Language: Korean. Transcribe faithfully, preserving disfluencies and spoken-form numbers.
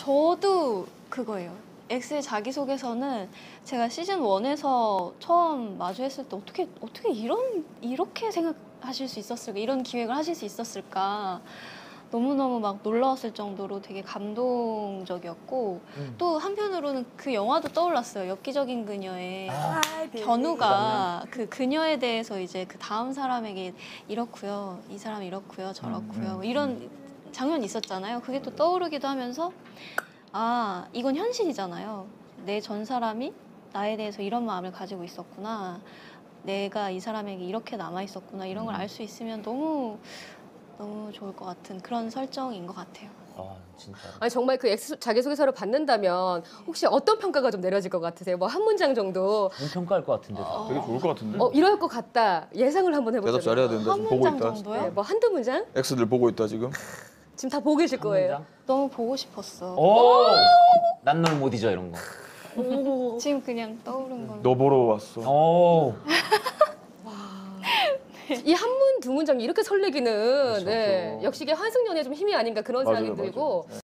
저도 그거예요. X의 자기소개서는 제가 시즌 원에서 처음 마주했을 때 어떻게 어떻게 이런 이렇게 생각하실 수 있었을까, 이런 기획을 하실 수 있었을까, 너무너무 막 놀라웠을 정도로 되게 감동적이었고, 음. 또 한편으로는 그 영화도 떠올랐어요. 엽기적인 그녀의 아, 견우가 그 그녀에 대해서 이제 그 다음 사람에게 이렇고요, 이 사람 이렇고요, 저렇고요, 음, 음, 이런 장면이 있었잖아요. 그게 또 떠오르기도 하면서, 아, 이건 현실이잖아요. 내 전 사람이 나에 대해서 이런 마음을 가지고 있었구나, 내가 이 사람에게 이렇게 남아있었구나, 이런 걸 알 수 있으면 너무 너무 좋을 것 같은 그런 설정인 것 같아요. 아, 진짜. 아니, 정말 그 X 자기소개서를 받는다면 혹시 어떤 평가가 좀 내려질 것 같으세요? 뭐 한 문장 정도. 평가할 것 같은데. 아, 되게 좋을 것 같은데. 어, 이럴 것 같다. 예상을 한번 해보자. 대답 잘해야 된다. 한 문장 정도요? 네, 뭐 한두 문장? X들 보고 있다 지금. 지금 다 보고 계실 거예요. 문장? 너무 보고 싶었어. 오! 난 널 못 잊어 이런 거. 오. 지금 그냥 떠오른 걸로. 너 보러 왔어. 오. 이 한 문, 두 문장 이렇게 설레기는, 그렇죠. 네, 역시 이게 환승연의 좀 힘이 아닌가 그런 맞아요, 생각이 들고. 맞아요.